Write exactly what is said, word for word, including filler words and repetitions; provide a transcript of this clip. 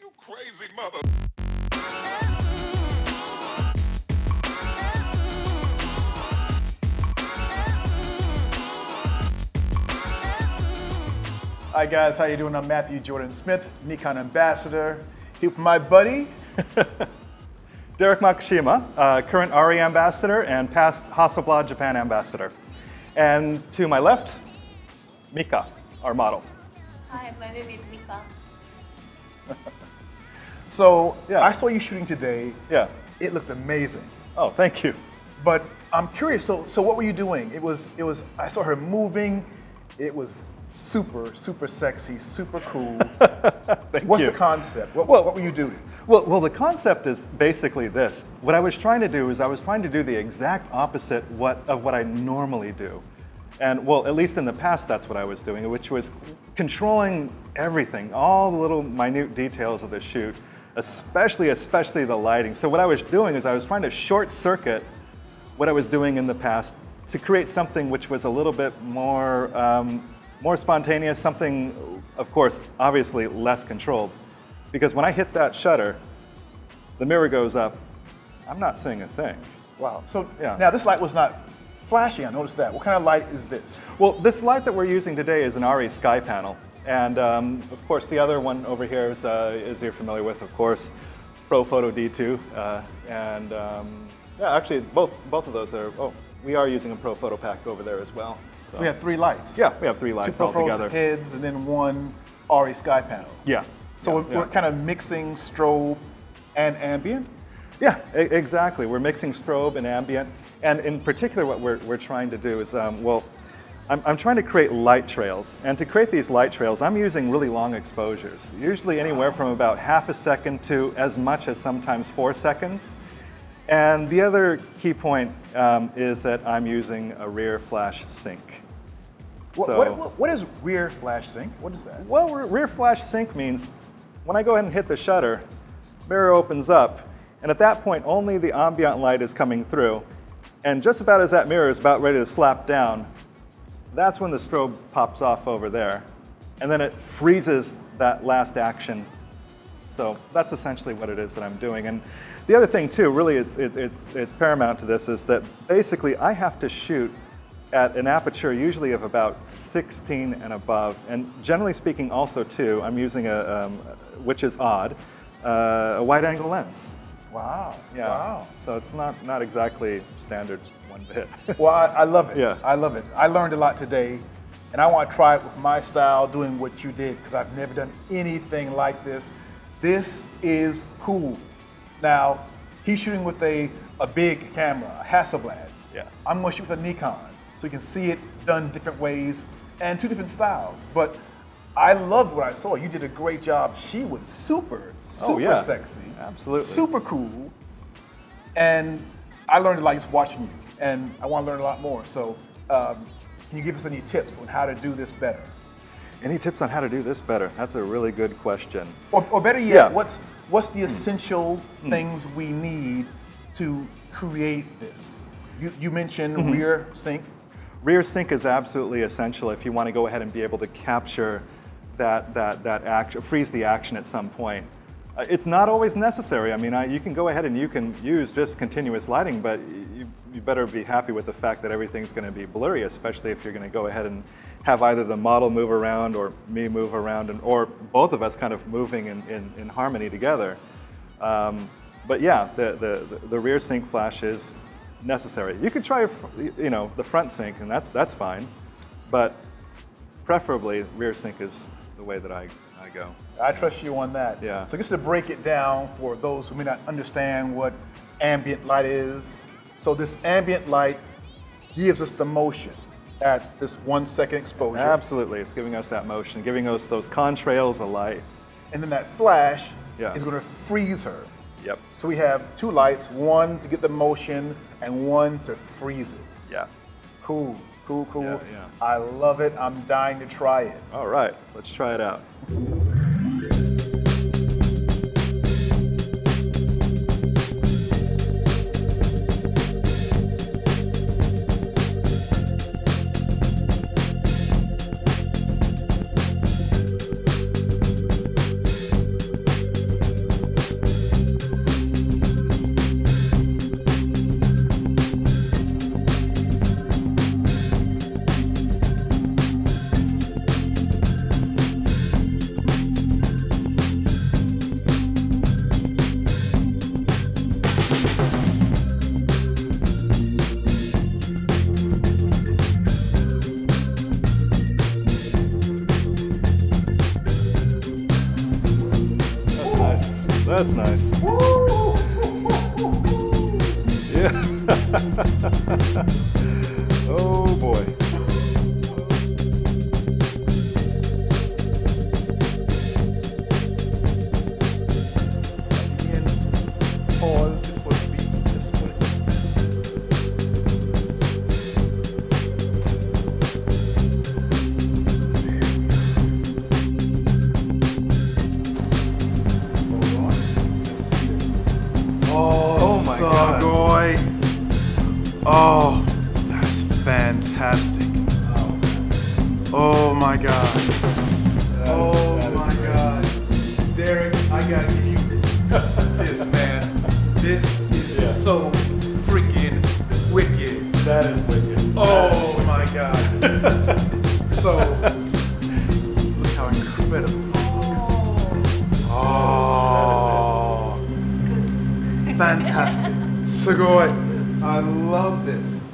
You crazy mother. Hi guys, how you doing? I'm Matthew Jordan Smith, Nikon ambassador. Here with my buddy, Derek Makishima, uh, current ARRI ambassador and past Hasselblad Japan ambassador. And to my left, Mika, our model. Hi, my name is Mika. So, yeah. I saw you shooting today. Yeah. It looked amazing. Oh, thank you. But I'm curious, so so what were you doing? It was, it was I saw her moving. It was super, super sexy, super cool. Thank What's you. the concept? What, well, what were you doing? Well, well, the concept is basically this. What I was trying to do is I was trying to do the exact opposite what, of what I normally do. And well, at least in the past, that's what I was doing, which was controlling everything, all the little minute details of the shoot, especially, especially the lighting. So what I was doing is I was trying to short circuit what I was doing in the past to create something which was a little bit more, um, more spontaneous, something, of course, obviously less controlled. Because when I hit that shutter, the mirror goes up, I'm not seeing a thing. Wow, so yeah. Now this light was not flashy, I noticed that. What kind of light is this? Well, this light that we're using today is an ARRI Skypanel. And um, of course, the other one over here is, uh, is you're familiar with, of course, Profoto D two. Uh, and um, yeah, actually, both, both of those are, oh, we are using a Profoto pack over there as well. So, so we have three lights? Yeah, we have three lights Two all together. Two heads and then one ARRI Skypanel. Yeah. So yeah, we're, yeah. we're kind of mixing strobe and ambient? Yeah, exactly. We're mixing strobe and ambient. And in particular, what we're, we're trying to do is, um, well, I'm, I'm trying to create light trails. And to create these light trails, I'm using really long exposures, usually anywhere from about half a second to as much as sometimes four seconds. And the other key point um, is that I'm using a rear flash sync. What, so, what, what, what is rear flash sync? What is that? Well, rear flash sync means when I go ahead and hit the shutter, mirror opens up. And at that point, only the ambient light is coming through. And just about as that mirror is about ready to slap down, that's when the strobe pops off over there. And then it freezes that last action. So that's essentially what it is that I'm doing. And the other thing too, really it's, it, it's, it's paramount to this, is that basically I have to shoot at an aperture usually of about sixteen and above. And generally speaking also too, I'm using a, um, which is odd, uh, a wide angle lens. Wow. Yeah. Wow. So it's not, not exactly standard one bit. Well, I, I love it. Yeah. I love it. I learned a lot today, and I want to try it with my style, doing what you did, because I've never done anything like this. This is cool. Now, he's shooting with a, a big camera, a Hasselblad. Yeah. I'm going to shoot with a Nikon, so you can see it done different ways and two different styles. But I loved what I saw. You did a great job. She was super, super oh, yeah. sexy. Absolutely. Super cool. And I learned a lot just watching you. And I want to learn a lot more. So um, can you give us any tips on how to do this better? Any tips on how to do this better? That's a really good question. Or, or better yet, yeah. what's, what's the essential mm. things mm. we need to create this? You, you mentioned mm-hmm. rear sync. Rear sync is absolutely essential if you want to go ahead and be able to capture that, that, that action, freeze the action at some point. Uh, it's not always necessary. I mean, I, you can go ahead and you can use just continuous lighting, but you, you better be happy with the fact that everything's gonna be blurry, especially if you're gonna go ahead and have either the model move around or me move around, and, or both of us kind of moving in, in, in harmony together. Um, but yeah, the, the, the rear sync flash is necessary. You could try, you know, the front sync, and that's, that's fine, but preferably rear sync is the way that I, I go. I trust you on that. Yeah. So just to break it down for those who may not understand what ambient light is. So this ambient light gives us the motion at this one second exposure. Absolutely, it's giving us that motion, giving us those contrails of light. And then that flash yeah. is going to freeze her. Yep. So we have two lights, one to get the motion and one to freeze it. Yeah. Cool. Cool, cool. Yeah, yeah. I love it. I'm dying to try it. All right, let's try it out. That's nice. Woo! Yeah. Oh boy. Pause. This would be this would extend. Hold on. Oh, oh my God. Oh, that's fantastic. Oh my God. Oh my God. Derek, I gotta give you this, man. This is yeah. so freaking wicked. That is wicked. Oh my God. So, look how incredible. Oh, fantastic. Sugoi. I love this.